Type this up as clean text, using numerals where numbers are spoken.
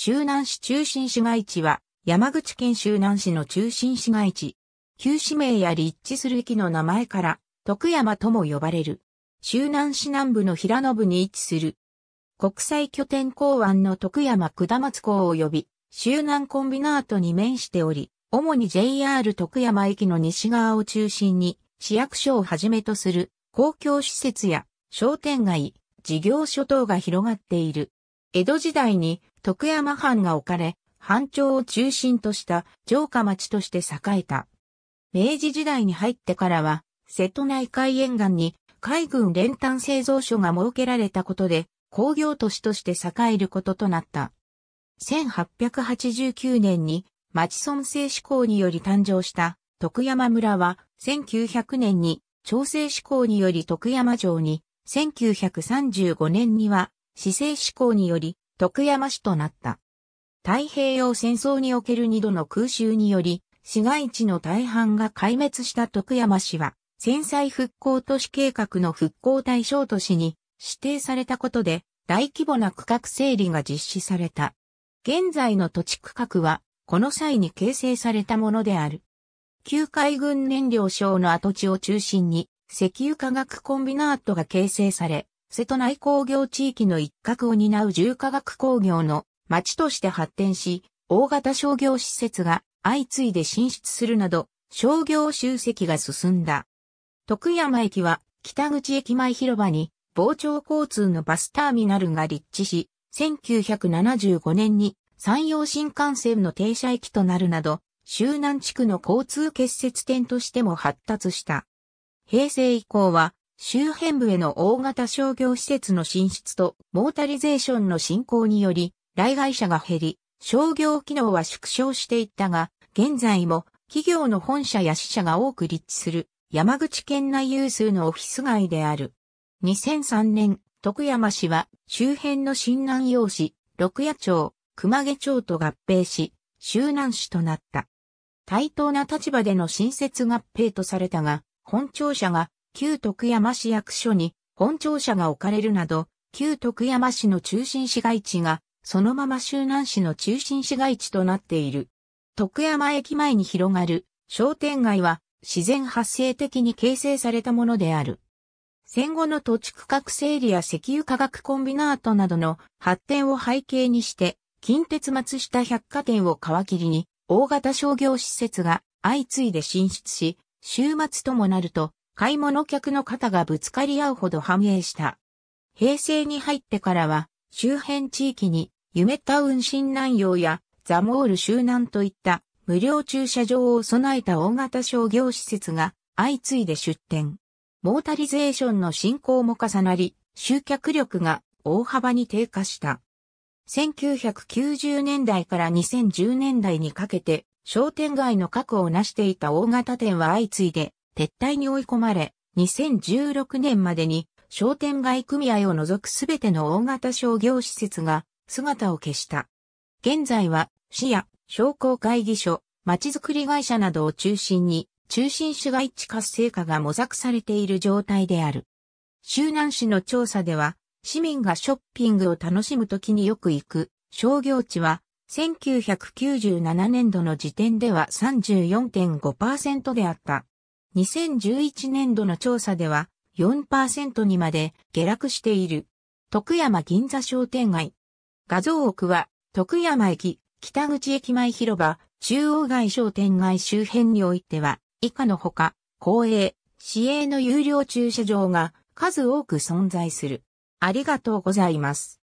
周南市中心市街地は山口県周南市の中心市街地。旧市名や立地する駅の名前から徳山とも呼ばれる。周南市南部の平野部に位置する。国際拠点港湾の徳山下松港及び周南コンビナートに面しており、主に JR 徳山駅の西側を中心に市役所をはじめとする公共施設や商店街、事業所等が広がっている。江戸時代に徳山藩が置かれ、藩庁を中心とした城下町として栄えた。明治時代に入ってからは、瀬戸内海沿岸に海軍練炭製造所が設けられたことで工業都市として栄えることとなった。1889年に町村制施行により誕生した徳山村は1900年に町制施行により徳山城に、1935年には市制施行により徳山市となった。太平洋戦争における2度の空襲により市街地の大半が壊滅した徳山市は戦災復興都市計画の復興対象都市に指定されたことで大規模な区画整理が実施された。現在の土地区画はこの際に形成されたものである。旧海軍燃料廠の跡地を中心に石油化学コンビナートが形成され、瀬戸内工業地域の一角を担う重化学工業の町として発展し、大型商業施設が相次いで進出するなど、商業集積が進んだ。徳山駅は北口駅前広場に防潮交通のバスターミナルが立地し、1975年に山陽新幹線の停車駅となるなど、周南地区の交通結節点としても発達した。平成以降は周辺部への大型商業施設の進出とモータリゼーションの進行により来街者が減り商業機能は縮小していったが、現在も企業の本社や支社が多く立地する山口県内有数のオフィス街である。2003年、徳山市は周辺の新南陽市、六夜町、熊毛町と合併し周南市となった。対等な立場での新設合併とされたが、本庁舎が旧徳山市役所に本庁舎が置かれるなど、旧徳山市の中心市街地がそのまま周南市の中心市街地となっている。徳山駅前に広がる商店街は自然発生的に形成されたものである。戦後の土地区画整理や石油化学コンビナートなどの発展を背景にして、近鉄松下百貨店を皮切りに大型商業施設が相次いで進出し、週末ともなると、買い物客の肩がぶつかり合うほど繁栄した。平成に入ってからは、周辺地域に、夢タウン新南陽や、ザモール周南といった、無料駐車場を備えた大型商業施設が、相次いで出店。モータリゼーションの進行も重なり、集客力が大幅に低下した。1990年代から2010年代にかけて、商店街の核を成していた大型店は相次いで撤退に追い込まれ、2016年までに商店街組合を除くすべての大型商業施設が姿を消した。現在は市や商工会議所、町づくり会社などを中心に中心市街地活性化が模索されている状態である。周南市の調査では、市民がショッピングを楽しむときによく行く商業地は、1997年度の時点では 34.5% であった。2011年度の調査では 4% にまで下落している。徳山銀座商店街。画像奥は徳山駅、北口駅前広場、中央街商店街周辺においては、以下のほか、公営、市営の有料駐車場が数多く存在する。ありがとうございます。